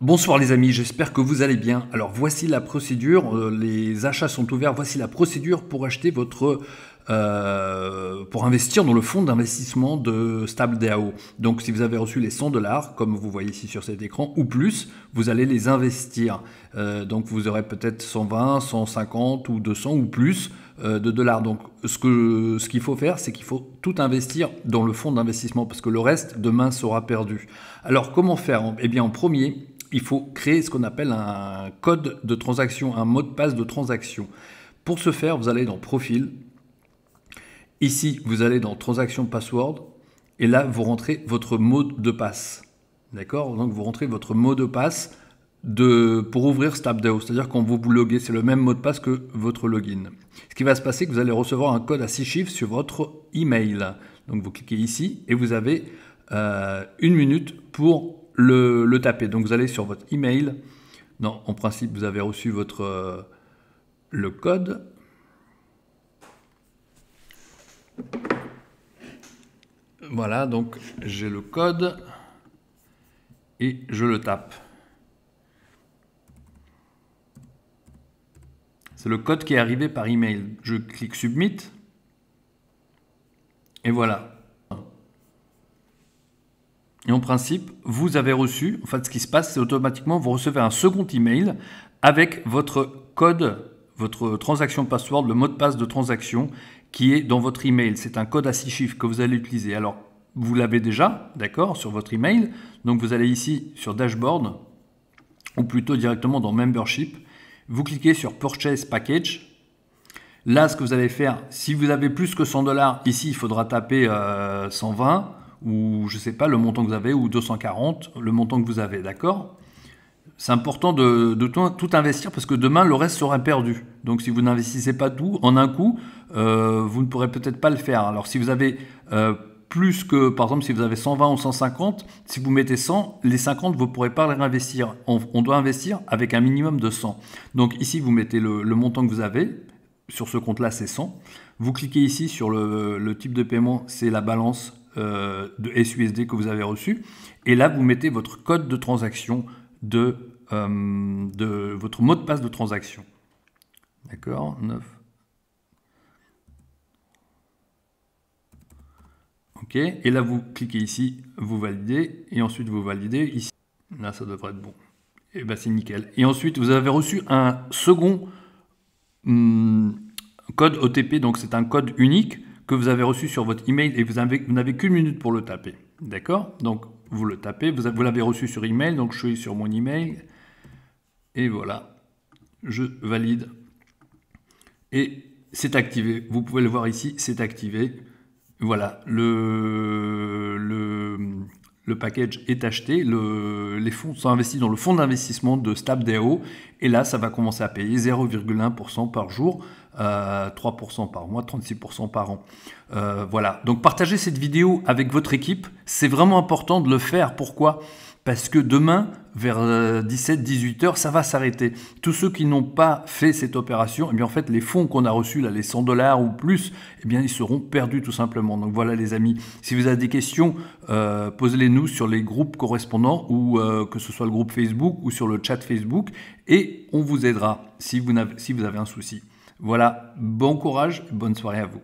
Bonsoir les amis, j'espère que vous allez bien. Alors voici la procédure, les achats sont ouverts, voici la procédure pour acheter votre... pour investir dans le fonds d'investissement de StableDAO. Donc si vous avez reçu les 100 $, comme vous voyez ici sur cet écran, ou plus, vous allez les investir. Donc vous aurez peut-être 120, 150 ou 200 ou plus de dollars. Donc ce qu'il faut faire, c'est qu'il faut tout investir dans le fonds d'investissement parce que le reste, demain, sera perdu. Alors comment faire? Eh bien en premier, il faut créer ce qu'on appelle un code de transaction, un mot de passe de transaction. Pour ce faire, vous allez dans Profil. Ici, vous allez dans Transactions Password et là, vous rentrez votre mot de passe. D'accord? Donc, vous rentrez votre mot de passe pour ouvrir StableDAO. C'est-à-dire quand vous vous loguez, c'est le même mot de passe que votre login. Ce qui va se passer, c'est que vous allez recevoir un code à 6 chiffres sur votre email. Donc, vous cliquez ici et vous avez 1 minute pour le taper. Donc, vous allez sur votre email. Non, en principe, vous avez reçu le code. Voilà, donc j'ai le code et je le tape. C'est le code qui est arrivé par email. Je clique Submit et voilà. Et en principe, vous avez reçu, en fait ce qui se passe, c'est automatiquement vous recevez un second email avec votre code, votre transaction password, le mot de passe de transaction qui est dans votre email. C'est un code à 6 chiffres que vous allez utiliser. Alors, vous l'avez déjà, d'accord, sur votre email. Donc, vous allez ici sur Dashboard, ou plutôt directement dans Membership. Vous cliquez sur Purchase Package. Là, ce que vous allez faire, si vous avez plus que 100 $, ici, il faudra taper 120 ou je ne sais pas, le montant que vous avez, ou 240, le montant que vous avez, d'accord ? C'est important de tout investir parce que demain, le reste sera perdu. Donc, si vous n'investissez pas tout en un coup, vous ne pourrez peut-être pas le faire. Alors, si vous avez plus que, par exemple, si vous avez 120 ou 150, si vous mettez 100, les 50, vous ne pourrez pas les réinvestir. On doit investir avec un minimum de 100. Donc, ici, vous mettez le montant que vous avez. Sur ce compte-là, c'est 100. Vous cliquez ici sur le type de paiement, c'est la balance de SUSD que vous avez reçue. Et là, vous mettez votre code de transaction de votre mot de passe de transaction. D'accord, 9. OK, et là vous cliquez ici, vous validez, et ensuite vous validez ici. Là, ça devrait être bon. Et bien c'est nickel. Et ensuite, vous avez reçu un second code OTP, donc c'est un code unique que vous avez reçu sur votre email et vous n'avez qu'une minute pour le taper. D'accord? Donc vous le tapez, vous l'avez reçu sur email, donc je suis sur mon email et voilà, je valide et c'est activé. Vous pouvez le voir ici, c'est activé. Voilà, le package est acheté, les fonds sont investis dans le fonds d'investissement de StableDAO et là, ça va commencer à payer 0,1% par jour, 3% par mois, 36% par an. Voilà, donc partagez cette vidéo avec votre équipe, c'est vraiment important de le faire. Pourquoi? Parce que demain, vers 17-18 h, ça va s'arrêter. Tous ceux qui n'ont pas fait cette opération, eh bien en fait, les fonds qu'on a reçus, là, les 100 $ ou plus, eh bien, ils seront perdus tout simplement. Donc voilà les amis, si vous avez des questions, posez-les nous sur les groupes correspondants ou que ce soit le groupe Facebook ou sur le chat Facebook et on vous aidera si vous avez un souci. Voilà, bon courage, bonne soirée à vous.